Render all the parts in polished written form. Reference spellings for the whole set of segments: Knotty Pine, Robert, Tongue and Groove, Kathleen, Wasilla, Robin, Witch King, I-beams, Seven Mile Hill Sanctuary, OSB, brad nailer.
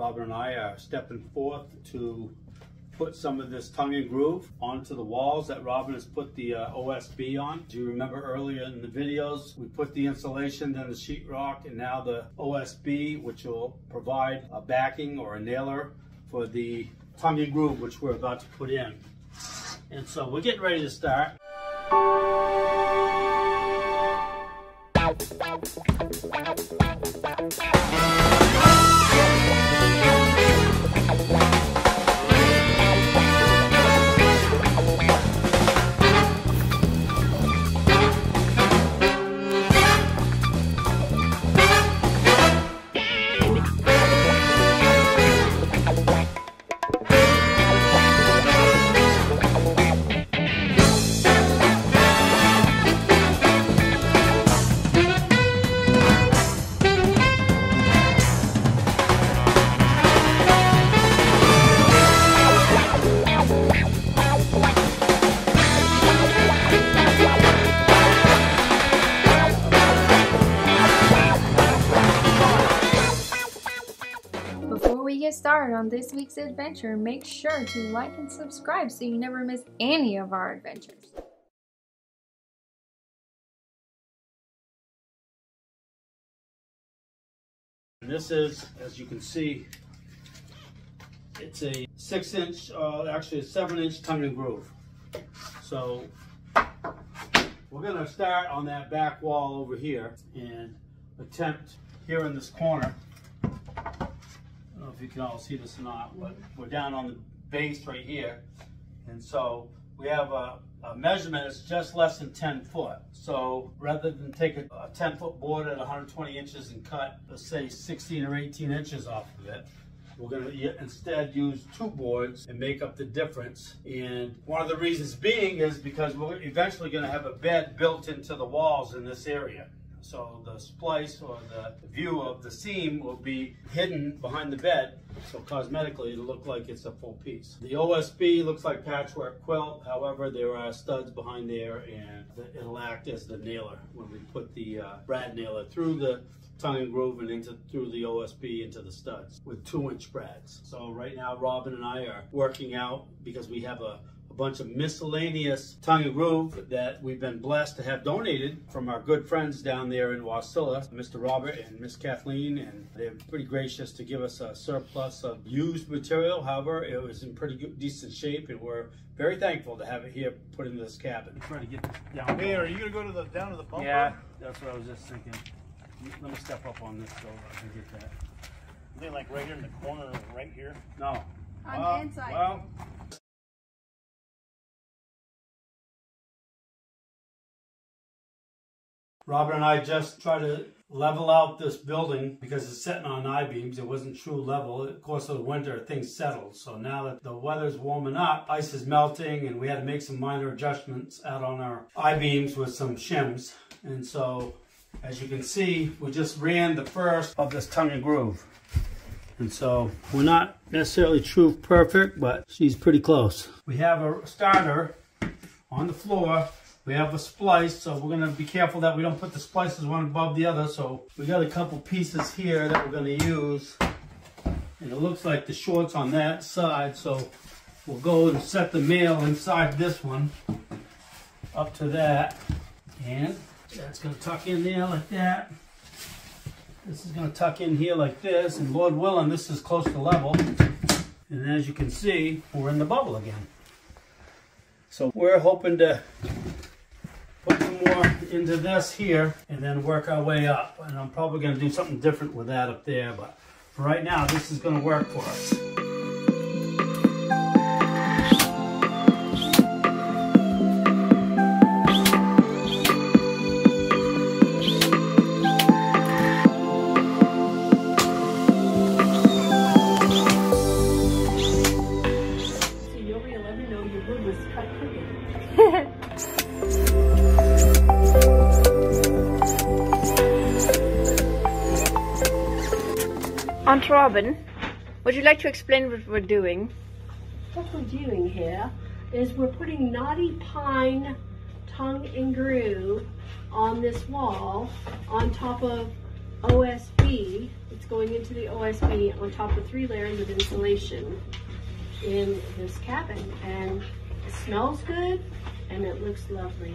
Robin and I are stepping forth to put some of this tongue and groove onto the walls that Robin has put the OSB on. Do you remember earlier in the videos, we put the insulation, then the sheetrock, and now the OSB, which will provide a backing or a nailer for the tongue and groove, which we're about to put in. And so we're getting ready to start. Started on this week's adventure, make sure to like and subscribe so you never miss any of our adventures. And this is, as you can see, it's a 6-inch, actually a 7-inch tongue and groove. So we're going to start on that back wall over here and attempt here in this corner. I don't know if you can all see this or not, but we're down on the base right here. And so we have a measurement that's just less than 10 foot. So rather than take a 10 foot board at 120 inches and cut, let's say 16 or 18 inches off of it, we're going to instead use two boards and make up the difference. And one of the reasons being is because we're eventually going to have a bed built into the walls in this area. So the splice or the view of the seam will be hidden behind the bed. So cosmetically, it'll look like it's a full piece. The OSB looks like patchwork quilt. However, there are studs behind there and it'll act as the nailer when we put the brad nailer through the tongue and groove and through the OSB into the studs with 2-inch brads. So right now, Robin and I are working out because we have a bunch of miscellaneous tongue and groove that we've been blessed to have donated from our good friends down there in Wasilla, Mr. Robert and Miss Kathleen, and they're pretty gracious to give us a surplus of used material. However, it was in pretty good, decent shape, and we're very thankful to have it here put into this cabin. I'm trying to get down. Hey, are you gonna go to the down to the bumper? Yeah, that's what I was just thinking. Let me step up on this so I can get that. Is it like right here in the corner, right here? No. On the inside. Well, Robert and I just tried to level out this building because it's sitting on I-beams. It wasn't true level. Of course, in the winter, things settled. So now that the weather's warming up, ice is melting, and we had to make some minor adjustments out on our I-beams with some shims. And so, as you can see, we just ran the first of this tongue and groove. And so, we're not necessarily true perfect, but she's pretty close. We have a starter on the floor. We have a splice, so we're going to be careful that we don't put the splices one above the other. So we got a couple pieces here that we're going to use. And it looks like the short's on that side, so we'll go and set the mail inside this one up to that. And that's going to tuck in there like that. This is going to tuck in here like this. And Lord willing, this is close to level. And as you can see, we're in the bubble again. So we're hoping to put some more into this here and then work our way up. And I'm probably going to do something different with that up there, but for right now, this is going to work for us. Aunt Robin, would you like to explain what we're doing? What we're doing here is we're putting Knotty Pine tongue and groove on this wall on top of OSB, it's going into the OSB on top of 3 layers of insulation in this cabin, and it smells good and it looks lovely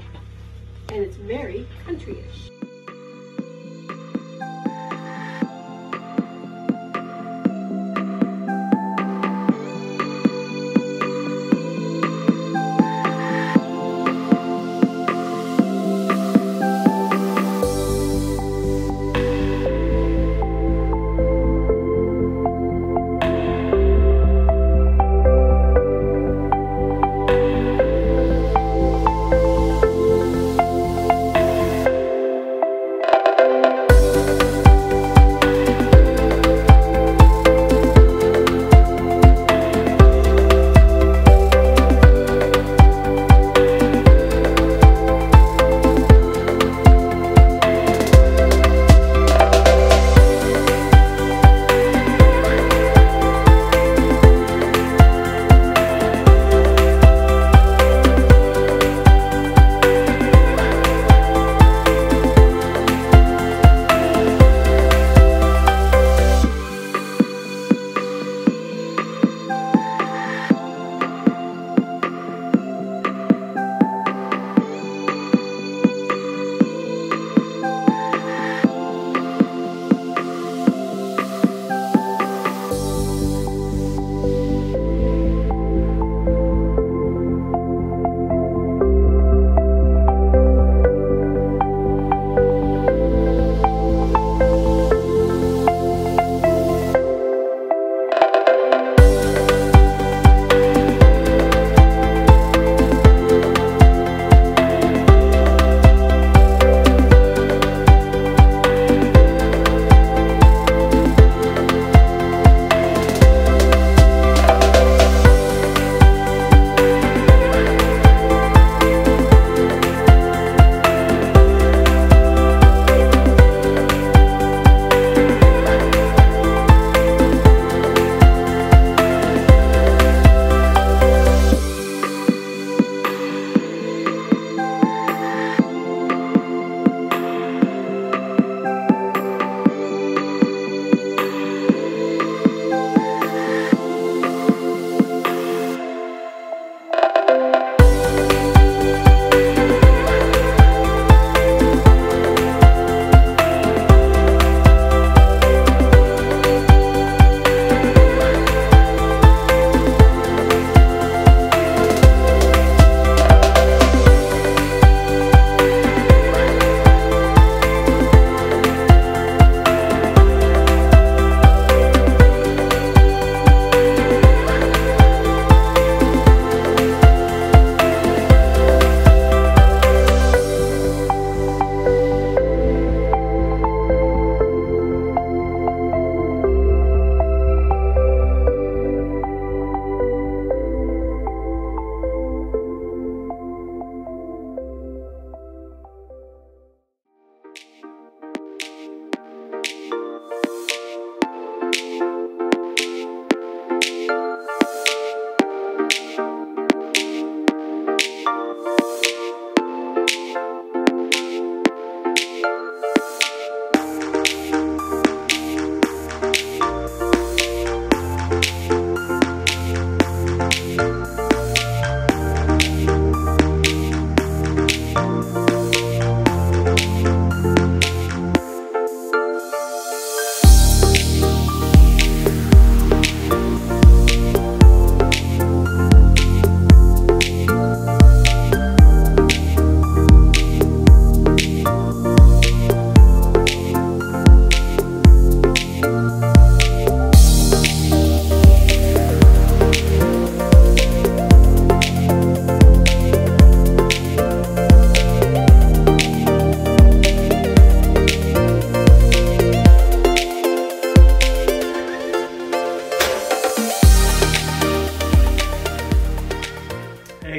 and it's very country-ish.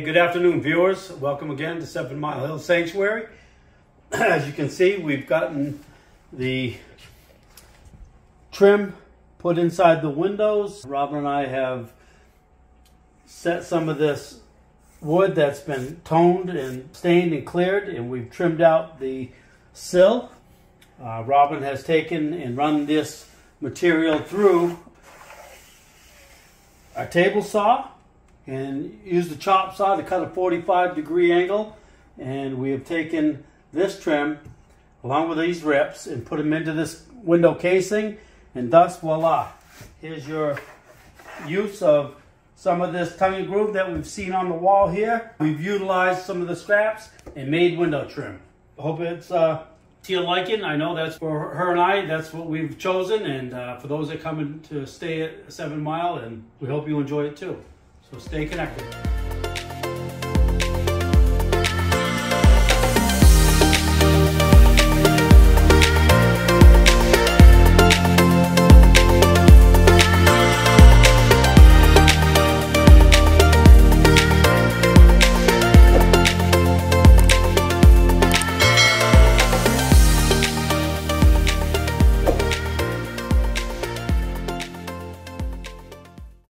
Good afternoon, viewers. Welcome again to 7 Mile Hill Sanctuary. As you can see, we've gotten the trim put inside the windows. Robin and I have set some of this wood that's been toned and stained and cleared, and we've trimmed out the sill. Robin has taken and run this material through a table saw and used the chop saw to cut a 45-degree angle, and we have taken this trim along with these rips and put them into this window casing, and thus voila, here's your use of some of this tongue and groove that we've seen on the wall here. We've utilized some of the scraps and made window trim. Hope it's to your liking. I know that's for her and I, that's what we've chosen, and for those that come in to stay at 7 Mile, and we hope you enjoy it too. So stay connected.